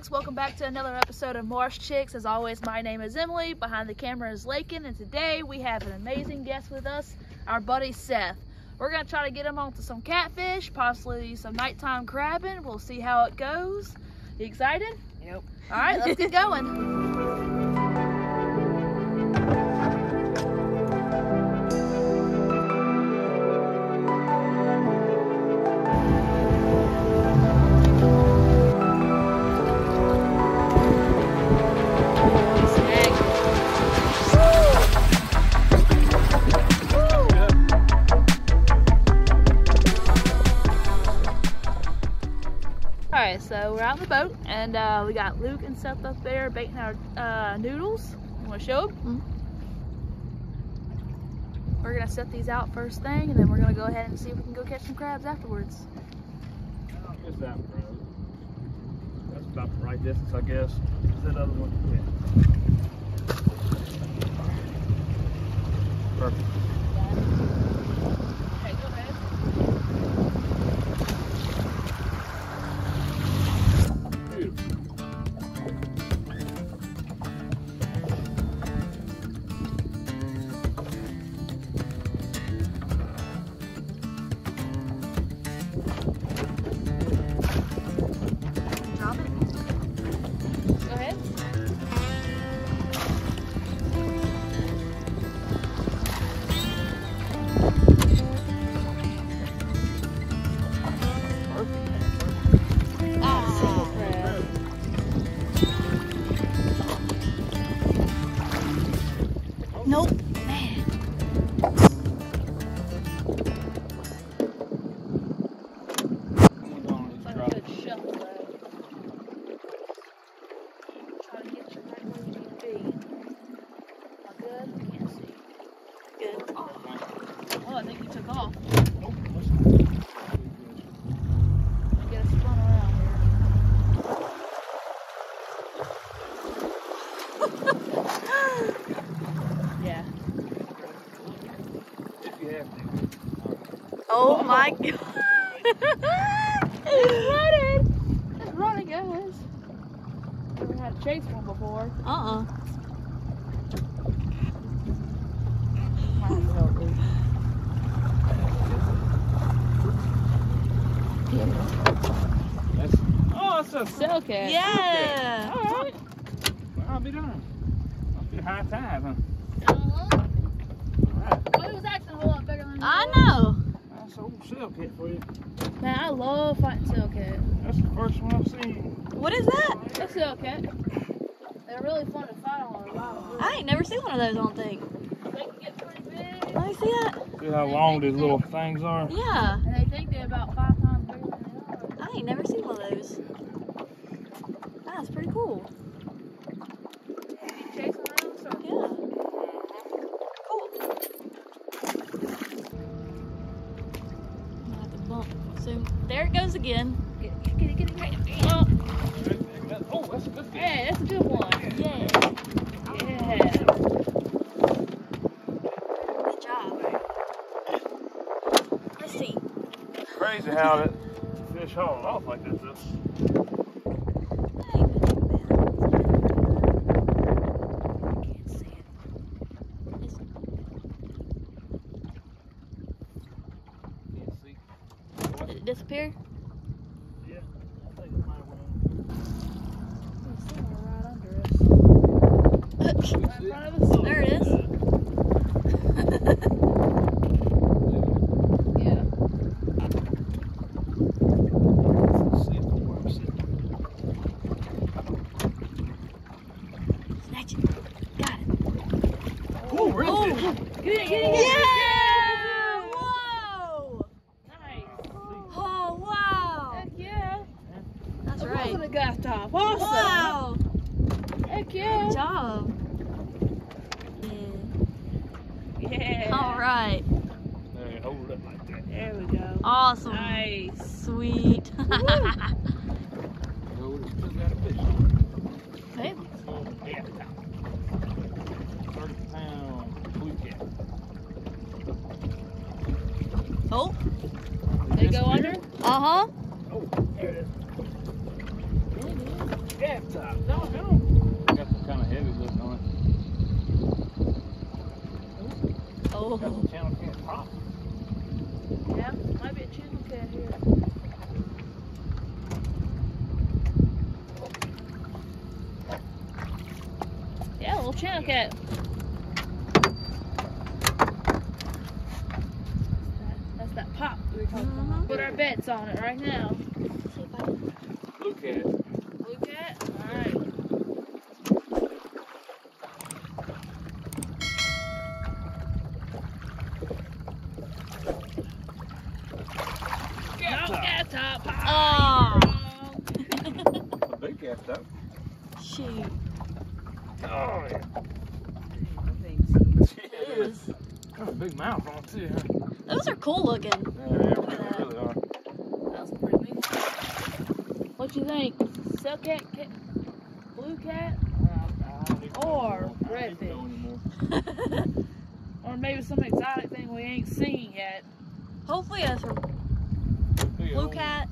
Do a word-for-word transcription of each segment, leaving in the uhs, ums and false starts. folks, welcome back to another episode of Marsh Chicks. As always, my name is Emily, behind the camera is Lakin, and today we have an amazing guest with us, our buddy Seth. We're going to try to get him onto some catfish, possibly some nighttime crabbing. We'll see how it goes. You excited? Yep. All right, let's get going. So we're out in the boat, and uh, we got Luke and Seth up there baiting our uh, noodles. You want to show them? Mm-hmm. We're going to set these out first thing, and then we're going to go ahead and see if we can go catch some crabs afterwards. Here's that one. That's about the right distance, I guess. Is that other one? Yeah. Perfect. Oh my God! It's running! It's running, guys. Never had to chase one before. Uh-uh. Oh, it's a sail catfish. Yeah! Alright. Well, I'll be done. Must be high tide, huh? Uh-huh. Alright. Well, it was actually a whole lot bigger than I know. Sail cat for you. Man, I love fighting sail cat. That's the first one I've seen. What is that? That's sail cat. They're really fun to fight on. Wow. I ain't never seen one of those on thing. They can get pretty big. Let me see that. See how long these little things are? Yeah. And they think they're about five times bigger than they are. I ain't never seen one of those. That's pretty cool. There it goes again. Get it, get it, get it, get it. Oh, oh that's a good one. Hey, that's a good one. Yeah. Yeah. Good job. Let's see. It's crazy how that fish hauled off like this. I can't see it. It's disappear? Yeah, I think it might have went on. Right under us. There it is. Yeah. Snatch it. Got it. Ooh, really? Ooh. Get it, get it, get it. Yeah! Gaff top. Awesome. Wow. Heck yeah. Good job. Yeah. Yeah. All right. Hey, hold it up like that. There we go. Awesome. Nice. Sweet. Hey. thirty pound blue cat. Oh. Did it go under? Uh huh. Oh, there it is. Yeah, top. No, no. I got some kind of heavy look on it. Oh. Got some channel can pop. Yeah, might be a channel can here. Yeah, a little channel cat. That's that pop we were talking mm-hmm. about. Put our bets on it right now. Blue cat. Blue cat? Alright. Cat top. Cat top. Oh. A big cat top. Shoot. Oh, yeah. Jeez. Got a big mouth on it, too, huh? Those are cool looking. Yeah, yeah, really, uh, really are. That was pretty neat. What you think? Sail cat, cat, blue cat, uh, or redfish? Or maybe some exotic thing we ain't seen yet. Hopefully that's a blue old, cat.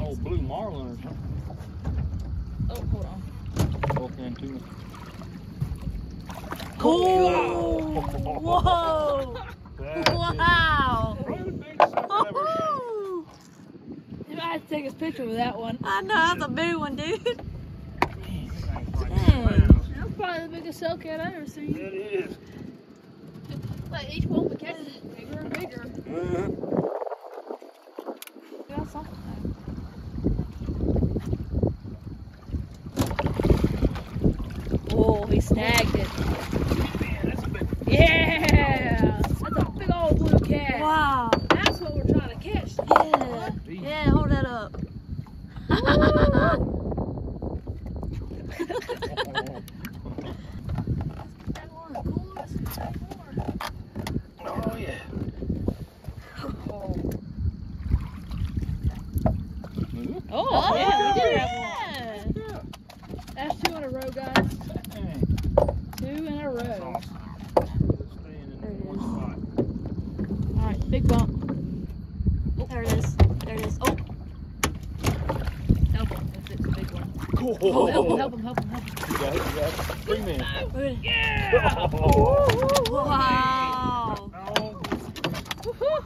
Oh, blue marlin or something. Oh, hold on. Okay, too. Cool! Oh. Whoa! Wow! Woohoo! You might have to take a picture with that one. I know, that's a big one, dude. Dang. That's probably the biggest sail cat I've ever seen. It is. Like each one we catch is bigger and bigger. Mm-hmm. We got something like that. Oh, he snagged it. Man, that's a big... Yeah! That's a big old blue cat. Wow. That's what we're trying to catch. Yeah. Yeah, hold that up. That one's cool. That's cool. Oh, yeah. Oh. Oh, oh yeah. Yeah. Yeah. That's two in a row, guys. Two in a row. That's awesome. Staying in one spot. All right, big bump. Oh. There it is. There it is. Oh. Help him. That's it. It's a big one. Cool. Oh, help him. Help him. Help him. Help him. You got it. You got it. Three men. Oh, yeah. Oh. Wow. Oh. Oh. Oh.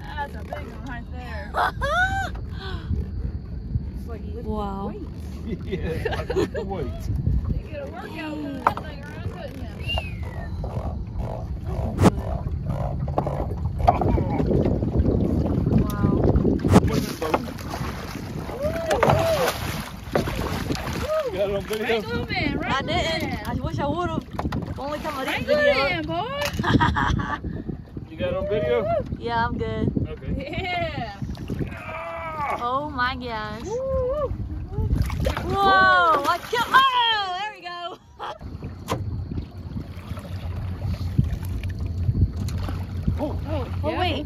That's a big one right there. It's like lifting wow. Weight. Yeah, I got the weight. You get a workout with that thing around, couldn't you? Wow. Woo! Got it on video? Wrangle him in, I didn't. In. I wish I would have. Only time I didn't wrangle video. In, boy. You got it on video? Yeah, I'm good. Okay. Yeah. Oh my gosh. Woo! Whoa! I killed. Oh, there we go. Oh, oh, oh yeah. Wait.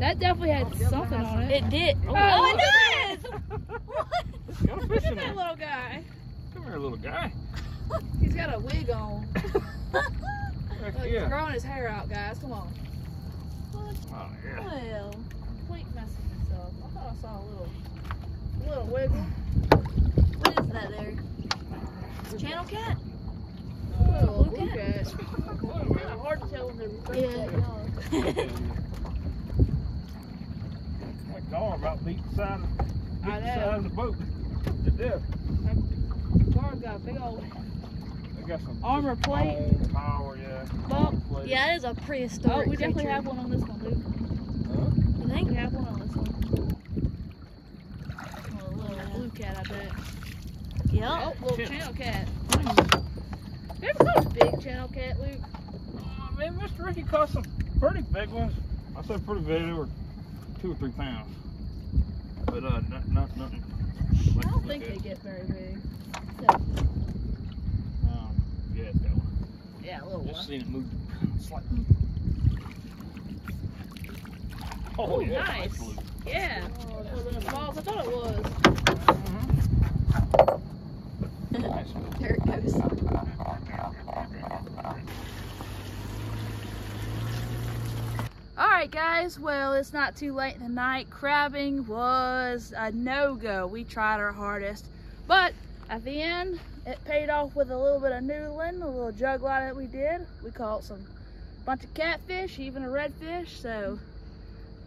That definitely had oh, something on it. It did. Oh, oh it did. What? Look at that little guy. Come here, little guy. He's got a wig on. Look, yeah. He's growing his hair out, guys. Come on. What? Oh yeah. Well, complete messing this up. I thought I saw a little, a little wiggle. What is that there? It's a channel cat? Oh, blue cat. It's kind of hard to tell when they're yeah. That dog about beat the side of the boat to death. That dog got a big old got some armor plate. Power, yeah. Well, plate. Yeah, it is a prehistoric oh, we creature. Definitely have one on this one, Luke. Huh? I think we have one on this one. Cat, I bet. Yep. Oh, little channel cat. Mm. You ever caught a big channel cat, Luke? Uh, man, Mister Ricky caught some pretty big ones. I said pretty big, they were two or three pounds. But uh, not, not nothing. Like I don't think at. They get very big. So. Um, yeah, it's got one. Yeah, a little one. Just seen it move slightly. Oh, ooh, yeah, nice. Nice yeah. Oh, that wasn't as small as I thought it was. There it goes. Alright guys. guys, well, it's not too late in the night. Crabbing was a no-go. We tried our hardest, but at the end it paid off with a little bit of noodling, a little jug line that we did. We caught some bunch of catfish, even a redfish. So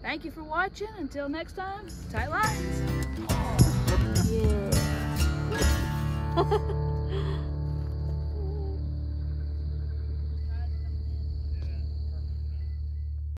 thank you for watching. Until next time, tight lines. Oh, yeah.